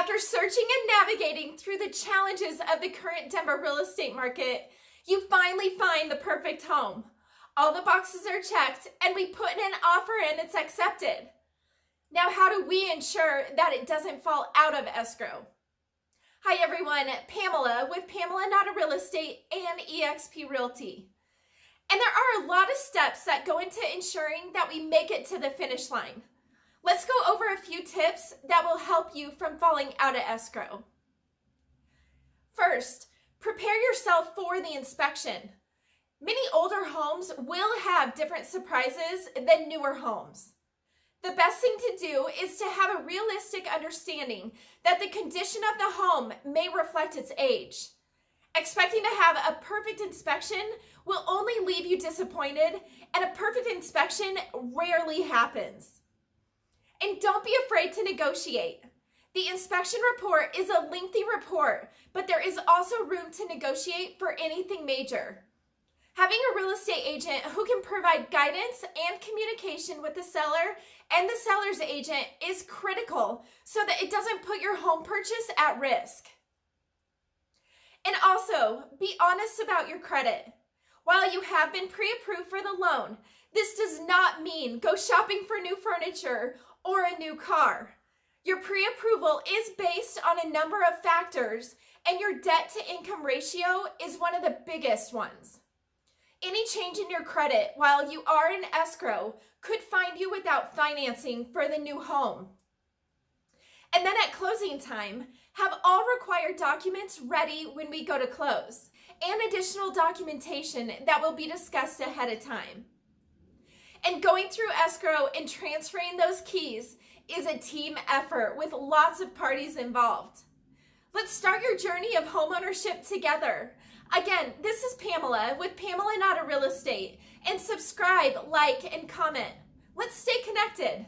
After searching and navigating through the challenges of the current Denver real estate market, you finally find the perfect home. All the boxes are checked and we put an offer in that's accepted. Now, how do we ensure that it doesn't fall out of escrow? Hi everyone, Pamela with Pamela Nauta Real Estate and eXp Realty. And there are a lot of steps that go into ensuring that we make it to the finish line. Let's go over a few tips that will help you from falling out of escrow. First, prepare yourself for the inspection. Many older homes will have different surprises than newer homes. The best thing to do is to have a realistic understanding that the condition of the home may reflect its age. Expecting to have a perfect inspection will only leave you disappointed, and a perfect inspection rarely happens. And don't be afraid to negotiate. The inspection report is a lengthy report, but there is also room to negotiate for anything major. Having a real estate agent who can provide guidance and communication with the seller and the seller's agent is critical so that it doesn't put your home purchase at risk. And also, be honest about your credit. While you have been pre-approved for the loan, this does not mean go shopping for new furniture or a new car. Your pre-approval is based on a number of factors, and your debt-to-income ratio is one of the biggest ones. Any change in your credit while you are in escrow could find you without financing for the new home. And then at closing time, have all required documents ready when we go to close, and additional documentation that will be discussed ahead of time. And going through escrow and transferring those keys is a team effort with lots of parties involved. Let's start your journey of homeownership together. Again, this is Pamela with Pamela Nauta Real Estate, and subscribe, like, and comment. Let's stay connected.